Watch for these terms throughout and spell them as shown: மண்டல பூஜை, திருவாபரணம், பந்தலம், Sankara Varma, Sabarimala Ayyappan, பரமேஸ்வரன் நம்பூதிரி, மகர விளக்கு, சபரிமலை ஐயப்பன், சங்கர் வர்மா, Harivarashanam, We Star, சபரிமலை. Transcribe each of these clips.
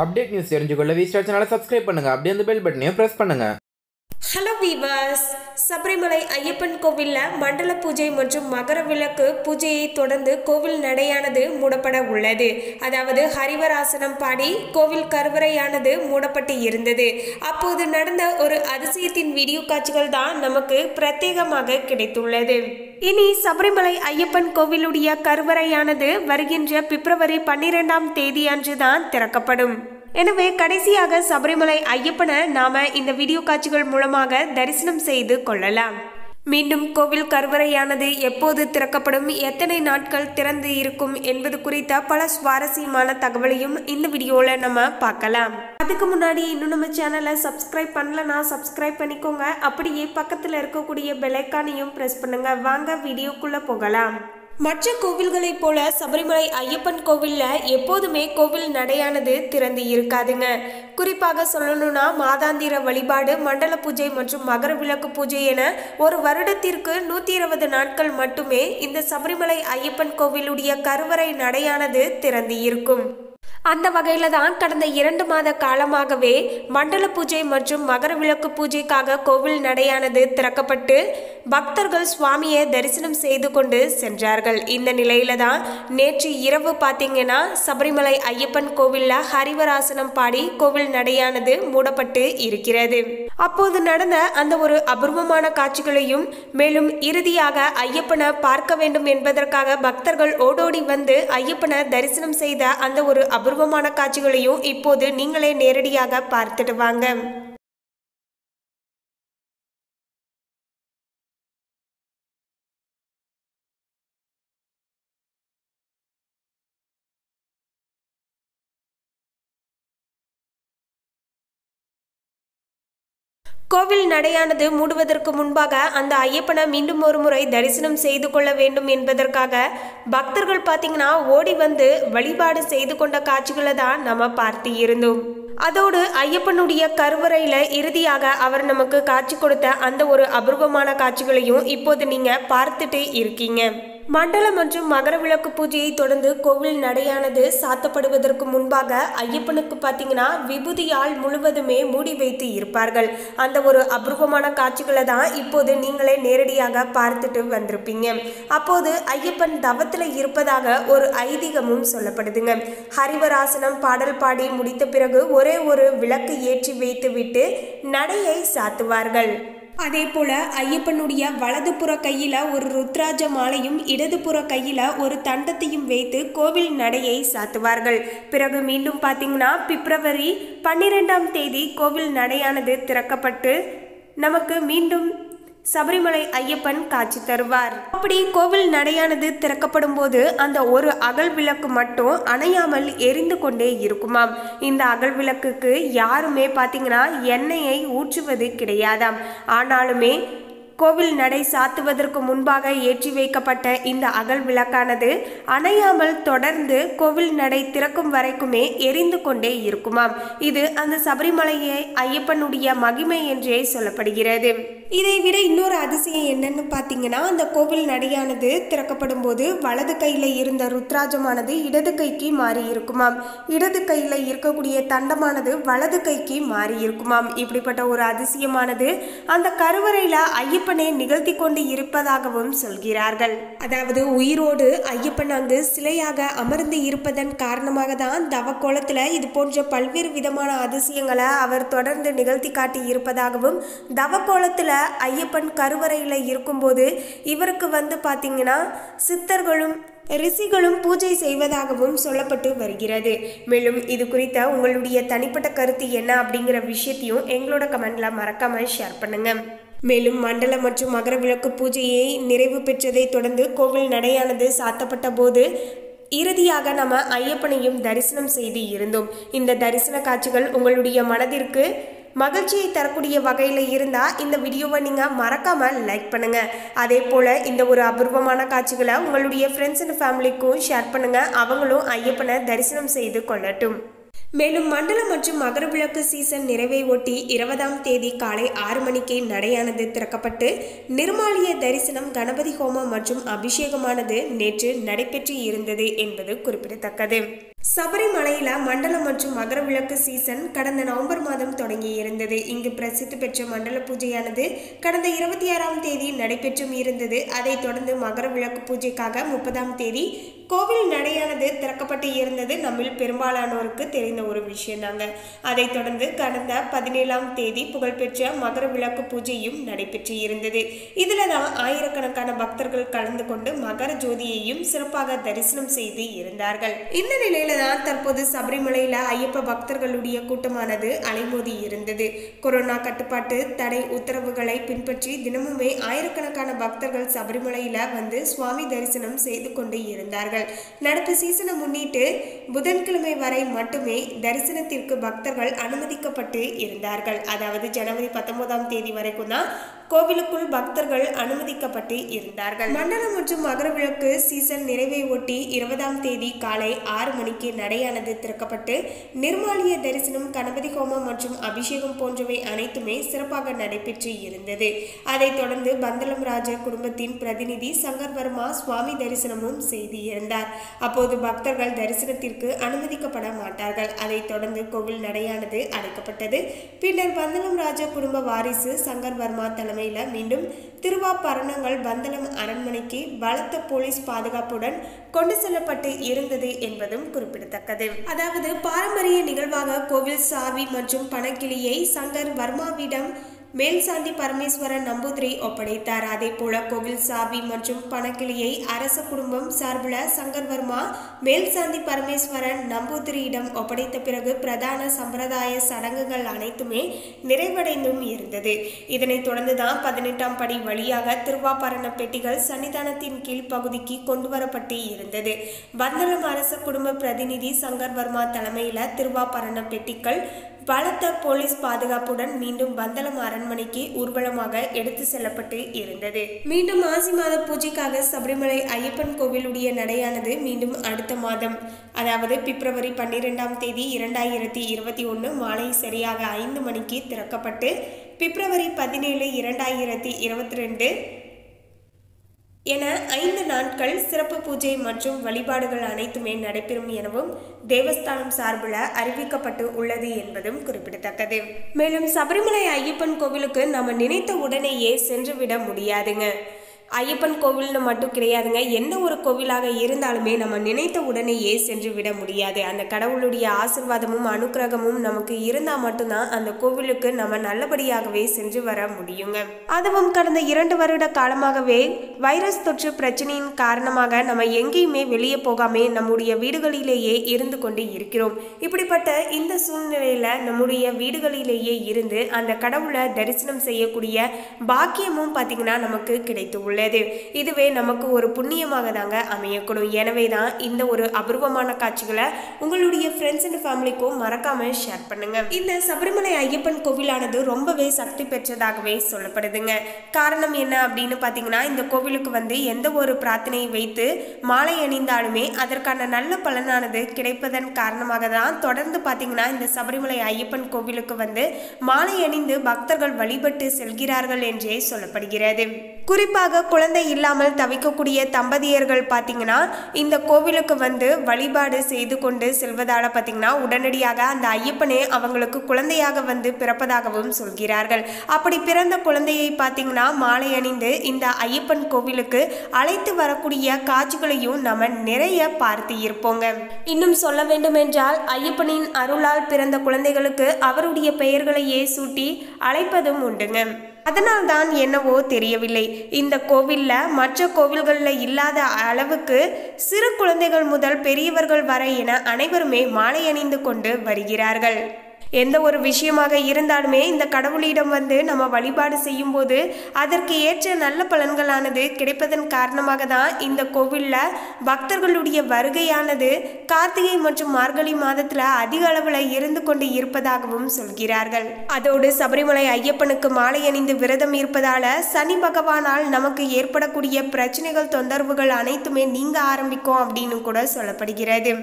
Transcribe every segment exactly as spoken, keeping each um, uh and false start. update news தெரிஞ்சுக்கொள்ள வீஸ்டார் சேனலை subscribe பண்ணுங்க அப்படியே அந்த bell button-ஐ press பண்ணுங்க Hello viewers சபரிமலை ஐயப்பன் கோவில்ல மண்டல பூஜை மற்றும் மகர விளக்கு பூஜையை தொடர்ந்து கோவில் நடையானது மூடப்பட உள்ளது அதாவது ஹரிவராசனம் பாடி கோவில் கருவறையானது மூடப்பட்டு இருந்தது அப்போது நடந்த ஒரு அதிசயத்தின் வீடியோ காட்சிகள் தான் நமக்கு பிரத்யேகமாக கிடைத்துள்ளது இனி சபரிமலை ஐயப்பன் கோவிலுடைய கருவறையானது வருகின்ற பிப்ரவரி பன்னிரண்டாம் தேதி அன்று தான் திறக்கப்படும் எனவே கடைசியாக சபரிமலை ஐயப்பனை நாம இந்த வீடியோ காட்சிகள் மூலமாக தரிசனம் செய்து கொள்ளலாம் மீண்டும் கோவில் கருவறையானது எப்போது திறக்கப்படும் எத்தனை நாட்கள் திறந்து இருக்கும் என்பது குறித்த பல சுவாரஸ்யமான தகவலையும் இந்த வீடியோல நம்ம பார்க்கலாம் அதுக்கு முன்னாடி இன்னும் நம்ம சேனலை சப்ஸ்கிரைப் பண்ணலனா சப்ஸ்கிரைப் பண்ணிக்கோங்க அப்படியே பக்கத்துல இருக்கக்கூடிய பெல் ஐகானையும் பிரஸ் பண்ணுங்க வாங்க வீடியோக்குள்ள போகலாம் மற்ற கோவில்களைப் போல சபரிமலை ஐயப்பன் கோவில்ல எப்போதுமே கோவில் நடையானது திறந்து இருக்காதுங்க குறிப்பாக சொல்லணும்னா மாதாந்திர வழிபாடு மண்டல பூஜை மற்றும் மகர விளக்கு பூஜை என ஒரு வருடத்திற்கு நூற்றி இருபது நாட்கள் மட்டுமே இந்த சபரிமலை ஐயப்பன் கோவிலுடைய கருவறை நடையானது திறந்து இருக்கும் அந்த வகையில தான் கடந்த இரண்டு மாத காலமாகவே மண்டல பூஜை மற்றும் மகர விளக்கு பூஜைக்காக கோவில் நடையானது திறக்கப்பட்டு பக்தர்கள் சுவாமியை தரிசனம் செய்து கொண்டு சென்றார்கள் இந்த நிலையில தான் நேற்று இரவு பார்த்தீங்கன்னா சபரிமலை ஐயப்பன் கோவில்ல ஹரிவராசனம் பாடி கோவில் நடையானது மூடப்பட்டு இருக்கிறது அப்போது நடந்த அந்த ஒரு அபூர்வமான காட்சிகளையும் மேலும் இறுதியாக ஐயப்பனை பார்க்க வேண்டும் என்பதற்காக பக்தர்கள் ஓடோடி வந்து ஐயப்பனை தரிசனம் செய்த அந்த ஒரு அபூர்வமான அபூர்வமான காட்சிகளையும் இப்போது நீங்களே நேரடியாக பார்த்துட்டு வாங்க கோவில் நடையானது மூடுவதற்கு முன்பாக அந்த ஐயப்பனை மீண்டும் ஒரு முறை தரிசனம் செய்து கொள்ள வேண்டும் என்பதற்காக பக்தர்கள் பார்த்தீங்கன்னா ஓடி வந்து வழிபாடு செய்து கொண்ட காட்சிகளை தான் நம்ம பார்த்து இருந்தோம் அதோடு ஐயப்பனுடைய கருவறையில இறுதியாக அவர் நமக்கு காட்சி கொடுத்த அந்த ஒரு அபூர்வமான காட்சிகளையும் இப்போது நீங்க பார்த்துட்டு இருக்கீங்க மண்டல மற்றும் மகர விளக்கு பூஜையை தொடர்ந்து கோவில் நடையானது சாத்தப்படுவதற்கு முன்பாக ஐயப்பனுக்கு பார்த்தீங்கன்னா விபூதியால் முழுவதுமே மூடி வைத்து இருப்பார்கள் அந்த ஒரு அபூர்வமான காட்சிகளை தான் இப்போது நீங்களே நேரடியாக பார்த்துட்டு வந்திருப்பீங்க அப்போது ஐயப்பன் தவத்தில் இருப்பதாக ஒரு ஐதீகமும் சொல்லப்படுதுங்க ஹரிவராசனம் பாடல் பாடி முடித்த பிறகு ஒரே ஒரு விளக்கு ஏற்றி வைத்துவிட்டு நடையை சாத்துவார்கள் அதே போல ஐயப்பனுடைய வலதுபுற கையில ஒரு ருத்ராஜ மாலையும் இடதுபுற கையில ஒரு தண்டத்தையும் வைத்து கோவில் நடையை சாத்துவார்கள் பிறகு மீண்டும் பார்த்தீங்கன்னா பிப்ரவரி பன்னிரெண்டாம் தேதி கோவில் நடையானது திறக்கப்பட்டு நமக்கு மீண்டும் சபரிமலை ஐயப்பன் காட்சி தருவார் அப்படி கோவில் நடையானது திறக்கப்படும் போது அந்த ஒரு அகல் விளக்கு மட்டும் அணையாமல் எரிந்து கொண்டே இருக்குமாம் இந்த அகல் விளக்குக்கு யாருமே பார்த்தீங்கன்னா எண்ணெயை ஊற்றுவது கிடையாதாம் ஆனாலுமே கோவில் நடை சாத்துவதற்கு முன்பாக ஏற்றி வைக்கப்பட்ட இந்த அகல் விளக்கானது அணையாமல் தொடர்ந்து கோவில் நடை திறக்கும் வரைக்குமே எரிந்து கொண்டே இருக்குமாம் இது அந்த சபரிமலையை ஐயப்பனுடைய மகிமை என்றே சொல்லப்படுகிறது இதை விட இன்னொரு அதிசயம் என்னன்னு பார்த்தீங்கன்னா அந்த கோவில் நடையானது திறக்கப்படும் போது வலது கையில் இருந்த ருத்ராஜமானது இடது கைக்கு மாறி இருக்குமாம் இடது கையில் இருக்கக்கூடிய தண்டமானது வலது கைக்கு மாறி இருக்குமாம் இப்படிப்பட்ட ஒரு அதிசயமானது அந்த கருவறையில் ஐயப்பன் நிகழ்த்தி கொண்டு இருப்பதாகவும் சொல்கிறார்கள் அதாவது உயிரோடு ஐயப்பன் அங்கு சிலையாக அமர்ந்து இருப்பதன் காரணமாக தான் தவ கோலத்துல இது போன்ற பல்வேறு விதமான அதிசயங்களை அவர் தொடர்ந்து நிகழ்த்தி காட்டி இருப்பதாகவும் தவ கோலத்துல ஐயப்பன் கருவறையில இருக்கும்போது இவருக்கு வந்து பார்த்தீங்கன்னா சித்தர்களும் ரிஷிகளும் பூஜை செய்வதாகவும் சொல்லப்பட்டு வருகிறது மேலும் இது குறித்த உங்களுடைய தனிப்பட்ட கருத்து என்ன அப்படிங்கிற விஷயத்தையும் எங்களோட கமெண்ட்ல மறக்காம ஷேர் பண்ணுங்க மேலும் மண்டல மற்றும் மகர விளக்கு பூஜையை நிறைவு பெற்றதை தொடர்ந்து கோவில் நடையானது சாத்தப்பட்ட போது இறுதியாக நம்ம ஐயப்பனையும் தரிசனம் செய்து இருந்தோம் இந்த தரிசன காட்சிகள் உங்களுடைய மனதிற்கு மகிழ்ச்சியை தரக்கூடிய வகையில் இருந்தால் இந்த வீடியோவை நீங்கள் மறக்காமல் லைக் பண்ணுங்கள் அதே போல் இந்த ஒரு அபூர்வமான காட்சிகளை உங்களுடைய ஃப்ரெண்ட்ஸ் அண்ட் ஃபேமிலிக்கும் ஷேர் பண்ணுங்கள் அவங்களும் ஐயப்பனை தரிசனம் செய்து கொள்ளட்டும் மேலும் மண்டல மற்றும் மகர விளக்கு சீசன் நிறைவை ஒட்டி இருபதாம் தேதி காலை ஆறு மணிக்கு நடையானது திறக்கப்பட்டு நிர்மாலிய தரிசனம் கணபதி ஹோமம் மற்றும் அபிஷேகமானது நேற்று நடைபெற்று இருந்தது என்பது குறிப்பிடத்தக்கது சபரிமலையில மண்டல மற்றும் மகர விளக்கு சீசன் கடந்த நவம்பர் மாதம் தொடங்கி இருந்தது. இங்கு பிரசித்தி பெற்ற மண்டல பூஜையானது கடந்த இருபத்தி ஆறாம் தேதி நடைபெற்றும் இருந்தது. அதைத் தொடர்ந்து மகர விளக்கு பூஜைக்காக முப்பதாம் தேதி கோவில் நடையானது திறக்கப்பட்டு இருந்தது நம்மில் பெரும்பாலானோருக்கு தெரிந்த ஒரு விஷயம்தாங்க. அதைத் தொடர்ந்து கடந்த பதினேழாம் தேதி புகழ்பெற்ற மகர விளக்கு பூஜையும் நடைபெற்று இருந்தது. இதில் தான் ஆயிரக்கணக்கான பக்தர்கள் கலந்து கொண்டு மகர ஜோதியையும் சிறப்பாக தரிசனம் செய்து இருந்தார்கள். இந்த நிலையில் தான் தற்போது சபரிமலையில ஐயப்ப பக்தர்களுடைய கூட்டமானது அலைமோதி இருந்தது. கொரோனா கட்டுப்பாட்டு தடை உத்தரவுகளை பின்பற்றி தினமுமே ஆயிரக்கணக்கான பக்தர்கள் சபரிமலையில வந்து சுவாமி தரிசனம் செய்து கொண்டு இருந்தார்கள். நடப்பு சீசனை முன்னிட்டு புதன்கிழமை வரை மட்டுமே தரிசனத்திற்கு பக்தர்கள் அனுமதிக்கப்பட்டு இருந்தார்கள். அதாவது ஜனவரி பத்தொன்பதாம் தேதி வரைக்கும் தான் கோவிலுக்குள் பக்தர்கள் அனுமதிக்கப்பட்டு இருந்தார்கள். மண்டலம் மற்றும் மகர விளக்கு சீசன் நிறைவை ஒட்டி இருபதாம் தேதி காலை ஆறு மணிக்கு நடையானது திறக்கப்பட்டு நிர்மாலிய தரிசனம், கணபதி ஹோமம் மற்றும் அபிஷேகம் போன்றவை அனைத்துமே சிறப்பாக நடைபெற்று இருந்தது. அதைத் தொடர்ந்து பந்தலம் ராஜ குடும்பத்தின் பிரதிநிதி சங்கர் வர்மா சுவாமி தரிசனமும் செய்து இருந்தார். அப்போது பக்தர்கள் தரிசனத்திற்கு அனுமதிக்கப்பட மாட்டார்கள். அதைத் தொடர்ந்து கோவில் நடையானது அடைக்கப்பட்டது. பின்னர் பந்தலம் ராஜ குடும்ப வாரிசு சங்கர் வர்மா தலைமை மீண்டும் திருவாபரணங்கள் பந்தலம் அரண்மனைக்கு பலத்த போலீஸ் பாதுகாப்புடன் கொண்டு செல்லப்பட்டு இருந்தது என்பதும் குறிப்பிடத்தக்கது. அதாவது பாரம்பரிய நிகழ்வாக கோவில் சாவி மற்றும் பணக்கிளியை சங்கர் வர்மாவிடம் மேல்சாந்தி பரமேஸ்வரன் நம்பூதிரி ஒப்படைத்தார். அதே போல கோவில் சாவி மற்றும் பணக்கிளியை அரச குடும்பம் சார்பில் சங்கர் வர்மா மேல்சாந்தி பரமேஸ்வரன் நம்பூதிரியிடம் ஒப்படைத்த பிறகு பிரதான சம்பிரதாய சடங்குகள் அனைத்துமே நிறைவடைந்தும் இருந்தது. இதனைத் தொடர்ந்துதான் பதினெட்டாம் படி வழியாக திருவாபரண பெட்டிகள் சன்னிதானத்தின் கீழ்ப்பகுதிக்கு கொண்டு வரப்பட்டு இருந்தது. பந்தலம் அரச குடும்ப பிரதிநிதி சங்கர் வர்மா தலைமையில் திருவாபரண பெட்டிகள் பலத்த போலீஸ் பாதுகாப்புடன் மீண்டும் பந்தலம் அரண்மனைக்கு ஊர்வலமாக எடுத்து செல்லப்பட்டு இருந்தது. மீண்டும் ஆசி மாத பூஜைக்காக சபரிமலை ஐயப்பன் கோவிலுடைய நடையானது மீண்டும் அடுத்த மாதம், அதாவது பிப்ரவரி பன்னிரெண்டாம் தேதி இரண்டாயிரத்தி இருபத்தி ஒன்று மாலை சரியாக ஐந்து மணிக்கு திறக்கப்பட்டு பிப்ரவரி பதினேழு இரண்டாயிரத்தி இருபத்தி ரெண்டு என ஐந்து நாட்கள் சிறப்பு பூஜை மற்றும் வழிபாடுகள் அனைத்துமே நடைபெறும் எனவும் தேவஸ்தானம் சார்பில் அறிவிக்கப்பட்டு உள்ளது என்பதும் குறிப்பிடத்தக்கது. மேலும் சபரிமலை ஐயப்பன் கோவிலுக்கு நம்ம நினைத்த உடனேயே சென்றுவிட முடியாதுங்க. ஐயப்பன் கோவில்னு மட்டும் கிடையாதுங்க, எந்த ஒரு கோவிலாக இருந்தாலுமே நம்ம நினைத்த உடனேயே சென்று விட முடியாது. அந்த கடவுளுடைய ஆசிர்வாதமும் அனுக்கிரகமும் நமக்கு இருந்தால் மட்டும்தான் அந்த கோவிலுக்கு நம்ம நல்லபடியாகவே சென்று வர முடியுங்க. அதுவும் கடந்த இரண்டு வருட காலமாகவே வைரஸ் தொற்று பிரச்சனையின் காரணமாக நம்ம எங்கேயுமே வெளியே போகாமே நம்முடைய வீடுகளிலேயே இருந்து கொண்டு இருக்கிறோம். இப்படிப்பட்ட இந்த சூழ்நிலையில் நம்முடைய வீடுகளிலேயே இருந்து அந்த கடவுளை தரிசனம் செய்யக்கூடிய பாக்கியமும் பார்த்திங்கன்னா நமக்கு கிடைத்து உள்ளது. இதுவே நமக்கு ஒரு புண்ணியமாக தாங்க அமையக்கூடும். எனவே தான் இந்த ஒரு அபூர்வமான காட்சிகளை உங்களுடைய ஃப்ரெண்ட்ஸ் அண்ட் ஃபேமிலிக்கும் மறக்காம ஷேர் பண்ணுங்க. இந்த சபரிமலை ஐயப்பன் கோவிலானது ரொம்பவே சக்தி பெற்றதாகவே சொல்லப்படுதுங்க. காரணம் என்ன அப்படின்னு பார்த்தீங்கன்னா, இந்த கோவிலுக்கு வந்து எந்த ஒரு பிரார்த்தனையை வைத்து மாலை அணிந்தாலுமே அதற்கான நல்ல பலனானது கிடைப்பதன் காரணமாக தான் தொடர்ந்து பார்த்தீங்கன்னா இந்த சபரிமலை ஐயப்பன் கோவிலுக்கு வந்து மாலை அணிந்து பக்தர்கள் வழிபட்டு செல்கிறார்கள் என்றே சொல்லப்படுகிறது. குறிப்பாக குழந்தை இல்லாமல் தவிக்கக்கூடிய தம்பதியர்கள் பார்த்தீங்கன்னா இந்த கோவிலுக்கு வந்து வழிபாடு செய்து கொண்டு செல்வதால் பார்த்தீங்கன்னா உடனடியாக அந்த ஐயப்பனே அவங்களுக்கு குழந்தையாக வந்து பிறப்பதாகவும் சொல்கிறார்கள். அப்படி பிறந்த குழந்தையை பார்த்தீங்கன்னா மாலை அணிந்து இந்த ஐயப்பன் கோவிலுக்கு அழைத்து வரக்கூடிய காட்சிகளையும் நம்ம நிறைய பார்த்து இருப்போங்க. இன்னும் சொல்ல வேண்டும் என்றால் ஐயப்பனின் அருளால் பிறந்த குழந்தைகளுக்கு அவருடைய பெயர்களையே சூட்டி அழைப்பதும் உண்டுங்க. அதனால் தான் என்னவோ தெரியவில்லை, இந்த கோவிலில் மற்ற கோவில்களில் இல்லாத அளவுக்கு சிறு குழந்தைகள் முதல் பெரியவர்கள் வரை என அனைவருமே மாலை அணிந்து கொண்டு வருகிறார்கள். எந்த ஒரு விஷயமாக இருந்தாலுமே இந்த கடவுளிடம் வந்து நம்ம வழிபாடு செய்யும் போது அதற்கு ஏற்ற நல்ல பலன்களானது கிடைப்பதன் காரணமாக தான் இந்த கோவிலில் பக்தர்களுடைய வருகையானது கார்த்திகை மற்றும் மார்கழி மாதத்தில் அதிக அளவில் இருந்து கொண்டு இருப்பதாகவும் சொல்கிறார்கள். அதோடு சபரிமலை ஐயப்பனுக்கு மாலை அணிந்து விரதம் இருப்பதால் சனி பகவானால் நமக்கு ஏற்படக்கூடிய பிரச்சனைகள் தொந்தரவுகள் அனைத்துமே நீங்க ஆரம்பிக்கும் அப்படின்னு கூட சொல்லப்படுகிறது.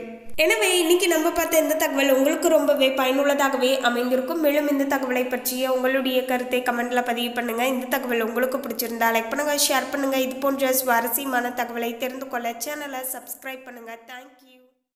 எனவே இன்னைக்கு நம்ம பார்த்த இந்த தகவல் உங்களுக்கு ரொம்பவே பயனுள்ளதாகவே அமைந்திருக்கும். மேலும் இந்த தகவலை பற்றிய உங்களுடைய கருத்தை கமெண்ட்ல பதிவு பண்ணுங்க. இந்த தகவல் உங்களுக்கு பிடிச்சிருந்தா லைக் பண்ணுங்க, ஷேர் பண்ணுங்க. இது போன்ற சுவாரஸ்யமான தகவலை தெரிந்து கொள்ள சேனலை சப்ஸ்கிரைப் பண்ணுங்க. தேங்க்யூ.